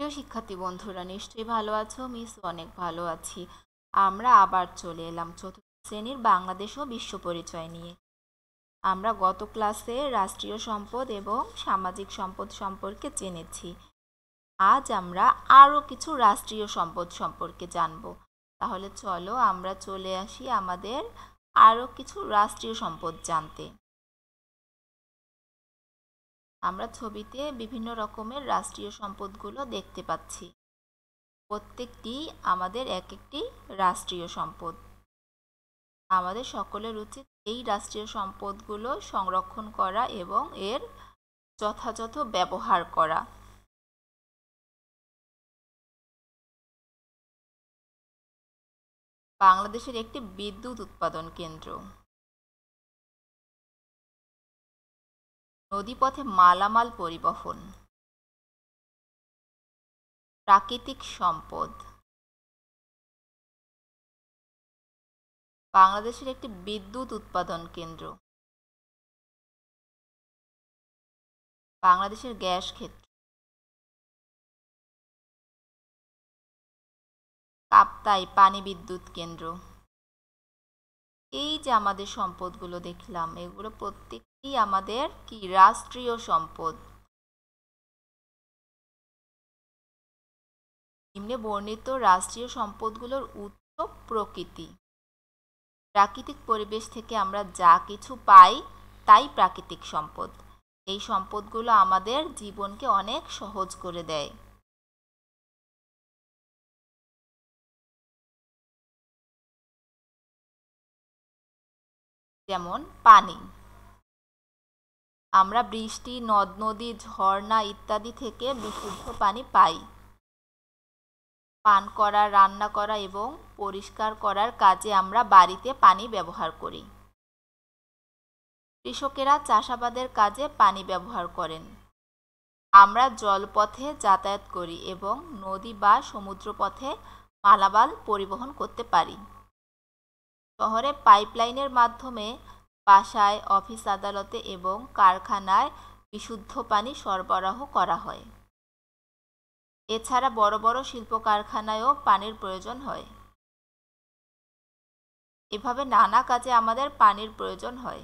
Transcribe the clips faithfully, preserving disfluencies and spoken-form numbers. প্রিয় শিক্ষার্থী বন্ধুরা নিশ্চয়ই ভালো আছো। মিস অনেক ভালো আছি। আমরা আবার চলে এলাম চতুর্থ শ্রেণীর বাংলাদেশ ও বিশ্ব পরিচয় নিয়ে। আমরা গত ক্লাসে রাষ্ট্রীয় সম্পদ এবং সামাজিক সম্পদ সম্পর্কে জেনেছি। আজ আমরা আরও কিছু রাষ্ট্রীয় সম্পদ সম্পর্কে জানব। তাহলে চলো আমরা চলে আসি আমাদের আরও কিছু রাষ্ট্রীয় সম্পদ জানতে। আমরা ছবিতে বিভিন্ন রকমের রাষ্ট্রীয় সম্পদগুলো দেখতে পাচ্ছি। প্রত্যেকটি আমাদের এক একটি রাষ্ট্রীয় সম্পদ। আমাদের সকলের উচিত এই রাষ্ট্রীয় সম্পদগুলো সংরক্ষণ করা এবং এর যথাযথ ব্যবহার করা। বাংলাদেশের একটি বিদ্যুৎ উৎপাদন কেন্দ্র, নদীপথে মালামাল পরিবহন, প্রাকৃতিক সম্পদ। বাংলাদেশের একটি বিদ্যুৎ উৎপাদন কেন্দ্র, বাংলাদেশের গ্যাস ক্ষেত্র, কাপ্তাই পানি বিদ্যুৎ কেন্দ্র। এই যে আমাদের সম্পদগুলো দেখলাম, এগুলো প্রত্যেকটি আমাদের কি রাষ্ট্রীয় সম্পদ। নিম্নে বর্ণিত রাষ্ট্রীয় সম্পদগুলোর উৎস প্রকৃতি। প্রাকৃতিক পরিবেশ থেকে আমরা যা কিছু পাই তাই প্রাকৃতিক সম্পদ। এই সম্পদগুলো আমাদের জীবনকে অনেক সহজ করে দেয়। যেমন পানি, আমরা বৃষ্টি, নদ নদী, ঝর্ণা ইত্যাদি থেকে বিশুদ্ধ পানি পাই। পান করা, রান্না করা এবং পরিষ্কার করার কাজে আমরা বাড়িতে পানি ব্যবহার করি। কৃষকেরা চাষাবাদের কাজে পানি ব্যবহার করেন। আমরা জলপথে যাতায়াত করি এবং নদী বা সমুদ্রপথে মালামাল পরিবহন করতে পারি। শহরে পাইপলাইনের মাধ্যমে বাসায়, অফিস, আদালতে এবং কারখানায় বিশুদ্ধ পানি সরবরাহ করা হয়। এছাড়া বড় বড় শিল্প কারখানায়ও পানির প্রয়োজন হয়। এভাবে নানা কাজে আমাদের পানির প্রয়োজন হয়।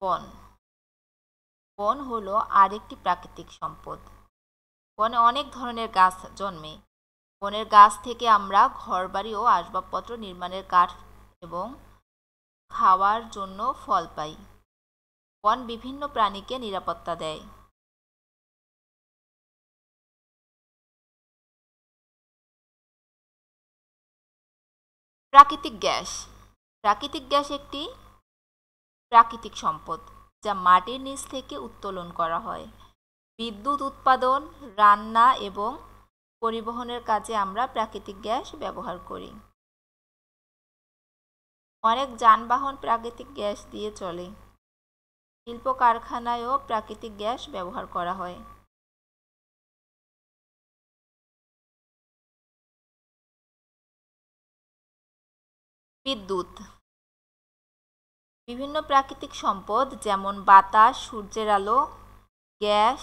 বন, বন হলো আরেকটি প্রাকৃতিক সম্পদ। বনে অনেক ধরনের গাছ জন্মে। বনের গাছ থেকে আমরা ঘরবাড়ি ও আসবাবপত্র নির্মাণের কাঠ এবং খাওয়ার জন্য ফল পাই। বন বিভিন্ন প্রাণীকে নিরাপত্তা দেয়। প্রাকৃতিক গ্যাস, প্রাকৃতিক গ্যাস একটি প্রাকৃতিক সম্পদ যা মাটির নিচ থেকে উত্তোলন করা হয়। বিদ্যুৎ উৎপাদন, রান্না এবং পরিবহনের কাজে আমরা প্রাকৃতিক গ্যাস ব্যবহার করি। অনেক যানবাহন প্রাকৃতিক গ্যাস দিয়ে চলে। শিল্প কারখানায়ও প্রাকৃতিক গ্যাস ব্যবহার করা হয়। বিদ্যুৎ, বিভিন্ন প্রাকৃতিক সম্পদ যেমন বাতাস, সূর্যের আলো, গ্যাস,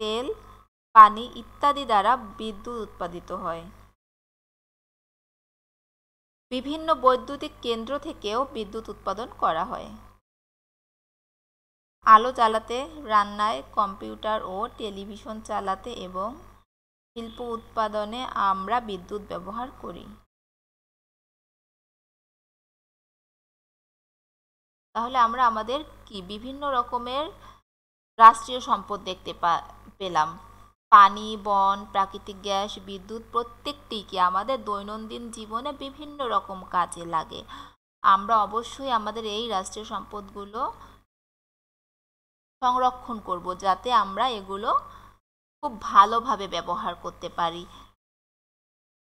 তেল, পানি ইত্যাদি দ্বারা বিদ্যুৎ উৎপাদিত হয়। বিভিন্ন বৈদ্যুতিক কেন্দ্র থেকেও বিদ্যুৎ উৎপাদন করা হয়। আলো জ্বালাতে, রান্নায়, কম্পিউটার ও টেলিভিশন চালাতে এবং শিল্প উৎপাদনে আমরা বিদ্যুৎ ব্যবহার করি। তাহলে আমরা আমাদের কি বিভিন্ন রকমের রাষ্ট্রীয় সম্পদ দেখতে পেলাম। পানি, বন, প্রাকৃতিক গ্যাস, বিদ্যুৎ প্রত্যেকটি কি আমাদের দৈনন্দিন জীবনে বিভিন্ন রকম কাজে লাগে। আমরা অবশ্যই আমাদের এই রাষ্ট্রীয় সম্পদগুলো সংরক্ষণ করব যাতে আমরা এগুলো খুব ভালোভাবে ব্যবহার করতে পারি।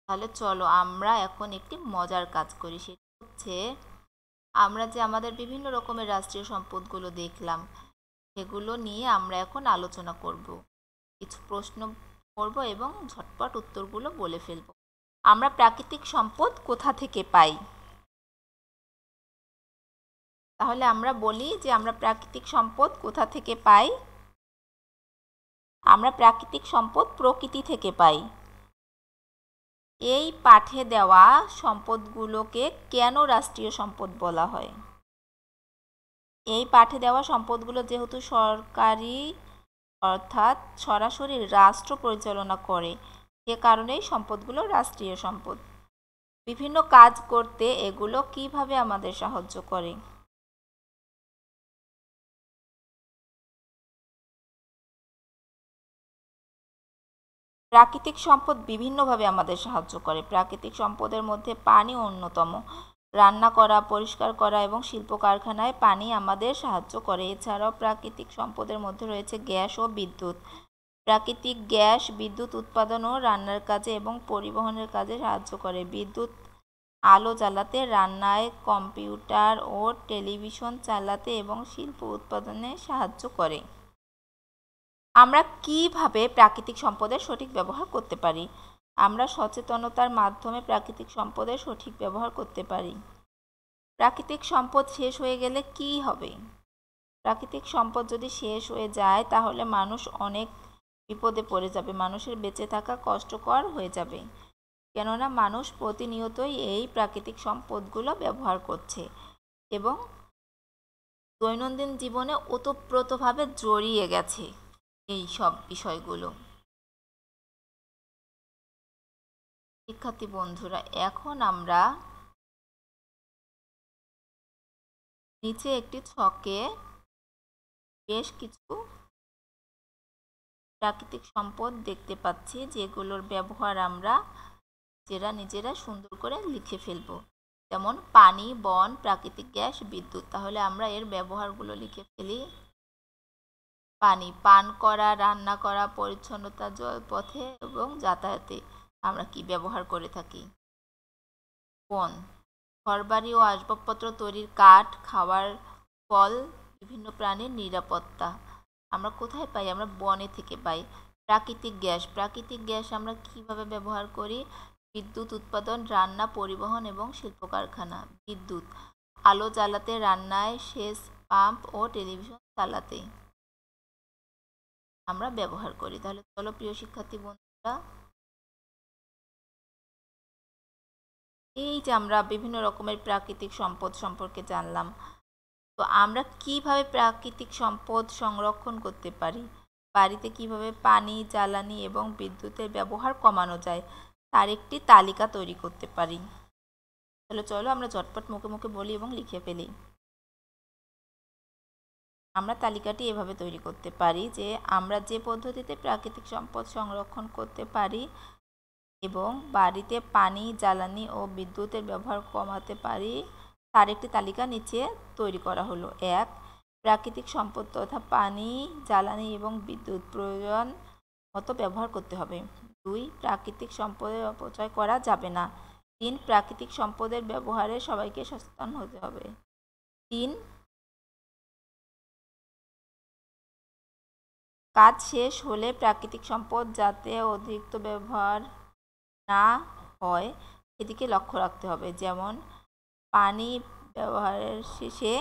তাহলে চলো আমরা এখন একটি মজার কাজ করি। সেটা হচ্ছে আমরা যে আমাদের বিভিন্ন রকমের রাষ্ট্রীয় সম্পদগুলো দেখলাম সেগুলো নিয়ে আমরা এখন আলোচনা করব। কিছু প্রশ্ন করব এবং ঝটপট উত্তরগুলো বলে ফেলব। আমরা প্রাকৃতিক সম্পদ কোথা থেকে পাই? তাহলে আমরা বলি যে আমরা প্রাকৃতিক সম্পদ কোথা থেকে পাই? আমরা প্রাকৃতিক সম্পদ প্রকৃতি থেকে পাই। এই পাঠে দেওয়া সম্পদগুলোকে কেন রাষ্ট্রীয় সম্পদ বলা হয়? এই পাঠে দেওয়া সম্পদগুলো যেহেতু সরকারি অর্থাৎ সরাসরি রাষ্ট্র পরিচালনা করে, সে কারণেই সম্পদগুলো রাষ্ট্রীয় সম্পদ। বিভিন্ন কাজ করতে এগুলো কিভাবে আমাদের সাহায্য করে? প্রাকৃতিক সম্পদ বিভিন্নভাবে আমাদের সাহায্য করে। প্রাকৃতিক সম্পদের মধ্যে পানি অন্যতম। রান্না করা, পরিষ্কার করা এবং শিল্প কারখানায় পানি আমাদের সাহায্য করে। এছাড়াও প্রাকৃতিক সম্পদের মধ্যে রয়েছে গ্যাস ও বিদ্যুৎ। প্রাকৃতিক গ্যাস বিদ্যুৎ উৎপাদন ও রান্নার কাজে এবং পরিবহনের কাজে সাহায্য করে। বিদ্যুৎ আলো জ্বালাতে, রান্নায়, কম্পিউটার ও টেলিভিশন চালাতে এবং শিল্প উৎপাদনে সাহায্য করে। আমরা কিভাবে প্রাকৃতিক সম্পদের সঠিক ব্যবহার করতে পারি? আমরা সচেতনতার মাধ্যমে প্রাকৃতিক সম্পদের সঠিক ব্যবহার করতে পারি। প্রাকৃতিক সম্পদ শেষ হয়ে গেলে কি হবে? প্রাকৃতিক সম্পদ যদি শেষ হয়ে যায় তাহলে মানুষ অনেক বিপদে পড়ে যাবে, মানুষের বেঁচে থাকা কষ্টকর হয়ে যাবে, কেননা মানুষ প্রতিনিয়তই এই প্রাকৃতিক সম্পদগুলো ব্যবহার করছে এবং দৈনন্দিন জীবনে ওতপ্রোতভাবে জড়িয়ে গেছে এই সব বিষয়গুলো। শিক্ষার্থী বন্ধুরা, এখন আমরা নিচে একটি ছকে বেশ কিছু প্রাকৃতিক সম্পদ দেখতে পাচ্ছি, যেগুলোর ব্যবহার আমরা নিজেরা নিজেরা সুন্দর করে লিখে ফেলব। যেমন পানি, বন, প্রাকৃতিক গ্যাস, বিদ্যুৎ। তাহলে আমরা এর ব্যবহারগুলো লিখে ফেলি। পানি পান করা, রান্না করা, পরিচ্ছন্নতা, জলপথে এবং যাতায়াতে আমরা কি ব্যবহার করে থাকি। বন, ঘরবাড়ি ও আসবাবপত্র তৈরির কাঠ, খাওয়ার ফল, বিভিন্ন প্রাণীর নিরাপত্তা। আমরা কোথায় পাই? আমরা বনে থেকে পাই। প্রাকৃতিক গ্যাস, প্রাকৃতিক গ্যাস আমরা কিভাবে ব্যবহার করি? বিদ্যুৎ উৎপাদন, রান্না, পরিবহন এবং শিল্প কারখানা। বিদ্যুৎ আলো জ্বালাতে, রান্নায়, সেচ পাম্প ও টেলিভিশন চালাতে আমরা ব্যবহার করি। তাহলে চলো প্রিয় শিক্ষার্থী বন্ধুরা, এই যে আমরা বিভিন্ন রকমের প্রাকৃতিক সম্পদ সম্পর্কে জানলাম। তো আমরা কিভাবে প্রাকৃতিক সম্পদ সংরক্ষণ করতে পারি? বাড়িতে কিভাবে পানি, জ্বালানি এবং বিদ্যুতের ব্যবহার কমানো যায় তার একটি তালিকা তৈরি করতে পারি। তাহলে চলো আমরা ঝটপট মুখে মুখে বলি এবং লিখে ফেলি। আমরা তালিকাটি এভাবে তৈরি করতে পারি যে আমরা যে পদ্ধতিতে প্রাকৃতিক সম্পদ সংরক্ষণ করতে পারি এবং বাড়িতে পানি, জ্বালানি ও বিদ্যুতের ব্যবহার কমাতে পারি তার একটি তালিকা নিচে তৈরি করা হলো। এক, প্রাকৃতিক সম্পদ তথা পানি, জ্বালানি এবং বিদ্যুৎ প্রয়োজন মতো ব্যবহার করতে হবে। দুই, প্রাকৃতিক সম্পদের অপচয় করা যাবে না। তিন, প্রাকৃতিক সম্পদের ব্যবহারে সবাইকে সচেতন হতে হবে। তিন, কাজ শেষ হলে প্রাকৃতিক সম্পদ যাতে অতিরিক্ত ব্যবহার না হয় সেদিকে লক্ষ্য রাখতে হবে। যেমন পানি ব্যবহারের শেষে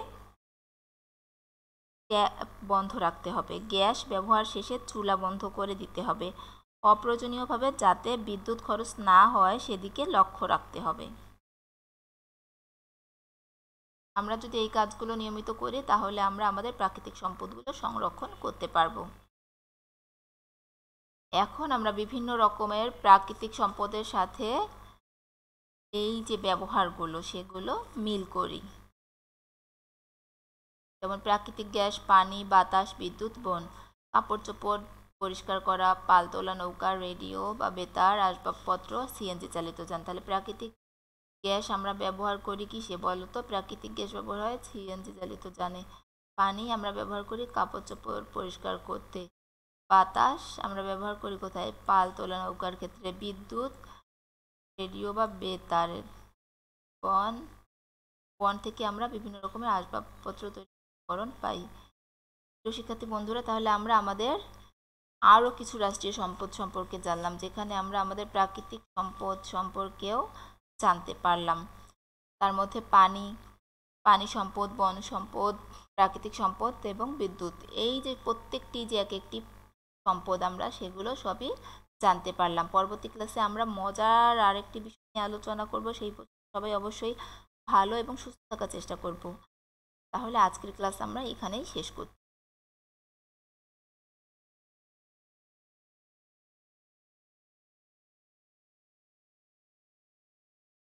ট্যাপ বন্ধ রাখতে হবে, গ্যাস ব্যবহার শেষে চুলা বন্ধ করে দিতে হবে, অপ্রয়োজনীয়ভাবে যাতে বিদ্যুৎ খরচ না হয় সেদিকে লক্ষ্য রাখতে হবে। আমরা যদি এই কাজগুলো নিয়মিত করি তাহলে আমরা আমাদের প্রাকৃতিক সম্পদগুলো সংরক্ষণ করতে পারবো। এখন আমরা বিভিন্ন রকমের প্রাকৃতিক সম্পদের সাথে এই যে ব্যবহারগুলো সেগুলো মিল করি। যেমন প্রাকৃতিক গ্যাস, পানি, বাতাস, বিদ্যুৎ, বন, কাপড় চোপড় পরিষ্কার করা, পালতোলা নৌকা, রেডিও বা বেতার, আসবাবপত্র, সিএনজি চালিত যান। তাহলে প্রাকৃতিক গ্যাস আমরা ব্যবহার করি কি সে বলো তো? প্রাকৃতিক গ্যাস ব্যবহার হয় সিএনজি চালিত যানে। পানি আমরা ব্যবহার করি কাপড় চোপড় পরিষ্কার করতে। বাতাস আমরা ব্যবহার করি কোথায়? পালতোলা নৌকার ক্ষেত্রে। বিদ্যুৎ রেডিও বা বেতারের। বন, বন থেকে আমরা বিভিন্ন রকমের আসবাবপত্র তৈরিকরণ পাই। শিক্ষার্থী বন্ধুরা, তাহলে আমরা আমাদের আরও কিছু রাষ্ট্রীয় সম্পদ সম্পর্কে জানলাম, যেখানে আমরা আমাদের প্রাকৃতিক সম্পদ সম্পর্কেও জানতে পারলাম। তার মধ্যে পানি, पानी सम्पद बन सम्पद प्राकृतिक सम्पद एवं विद्युत ये प्रत्येकटी जे एक एक सम्पद आमरा सेगुलो सबई जानते पारलाम। परवर्ती क्लासे आमरा मजार आरेकटी विषय निये आलोचना करब, सेई पर्यन्त सबाई अवश्यई भालो एवं सुस्थ थाकार चेष्टा करब। ताहले आजकेर क्लास आमरा एखानेई शेष करब।